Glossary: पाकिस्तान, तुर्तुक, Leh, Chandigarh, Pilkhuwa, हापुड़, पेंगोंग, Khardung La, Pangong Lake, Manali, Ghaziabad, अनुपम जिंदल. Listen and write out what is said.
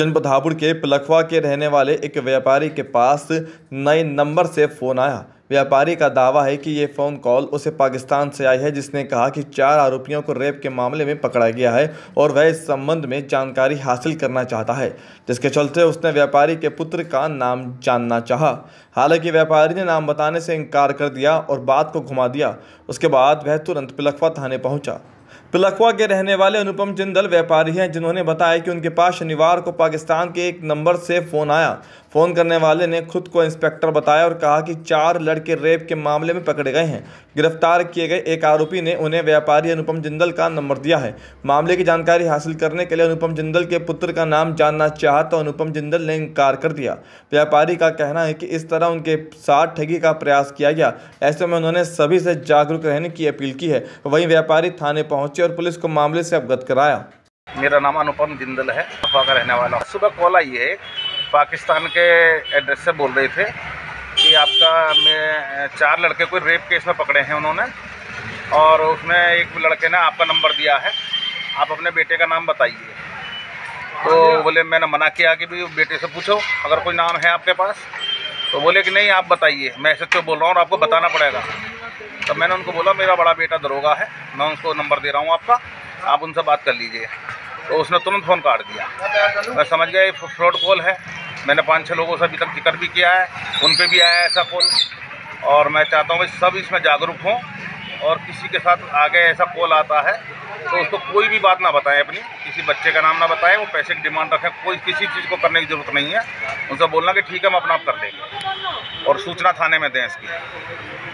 जनपद हापुड़ के पिलखुवा के रहने वाले एक व्यापारी के पास नए नंबर से फ़ोन आया। व्यापारी का दावा है कि ये फ़ोन कॉल उसे पाकिस्तान से आई है, जिसने कहा कि 4 आरोपियों को रेप के मामले में पकड़ा गया है और वह इस संबंध में जानकारी हासिल करना चाहता है, जिसके चलते उसने व्यापारी के पुत्र का नाम जानना चाहा। हालांकि व्यापारी ने नाम बताने से इनकार कर दिया और बात को घुमा दिया। उसके बाद वह तुरंत पिलखुवा थाने पहुँचा। पिलखुवा के रहने वाले अनुपम जिंदल व्यापारी हैं, जिन्होंने बताया कि उनके पास शनिवार को पाकिस्तान के एक नंबर से फ़ोन आया। फ़ोन करने वाले ने खुद को इंस्पेक्टर बताया और कहा कि 4 लड़के रेप के मामले में पकड़े गए हैं। गिरफ्तार किए गए एक आरोपी ने उन्हें व्यापारी अनुपम जिंदल का नंबर दिया है। मामले की जानकारी हासिल करने के लिए अनुपम जिंदल के पुत्र का नाम जानना चाहा तो अनुपम जिंदल ने इनकार कर दिया। व्यापारी का कहना है कि इस तरह उनके साथ ठगी का प्रयास किया गया। ऐसे में उन्होंने सभी से जागरूक रहने की अपील की है। वहीं व्यापारी थाने पहुंचे और पुलिस को मामले से अवगत कराया। मेरा नाम अनुपम जिंदल है, पिलखुवा का रहने वाला। सुबह कॉल आई है, पाकिस्तान के एड्रेस से बोल रहे थे कि आपका में 4 लड़के कोई रेप केस में पकड़े हैं उन्होंने, और उसमें एक लड़के ने आपका नंबर दिया है, आप अपने बेटे का नाम बताइए। तो बोले मैंने मना किया कि भी बेटे से पूछो अगर कोई नाम है आपके पास। तो बोले कि नहीं आप बताइए, मैं सच बोल रहा हूँ और आपको बताना पड़ेगा। तब मैंने उनको बोला मेरा बड़ा बेटा दरोगा है, मैं उनको नंबर दे रहा हूँ आपका, आप उनसे बात कर लीजिए। तो उसने तुरंत फ़ोन काट दिया। मैं समझ गया ये फ्रॉड कॉल है। मैंने 5-6 लोगों से अभी तक जिक्र भी किया है, उन पे भी आया ऐसा कॉल। और मैं चाहता हूँ भाई सब इसमें जागरूक हों और किसी के साथ आगे ऐसा कॉल आता है तो उसको कोई भी बात ना बताएं, अपनी किसी बच्चे का नाम ना बताएं, वो पैसे की डिमांड रखें, कोई किसी चीज़ को करने की ज़रूरत नहीं है। उनसे बोलना कि ठीक है हम अपना आप कर देंगे और सूचना थाने में दें इसकी।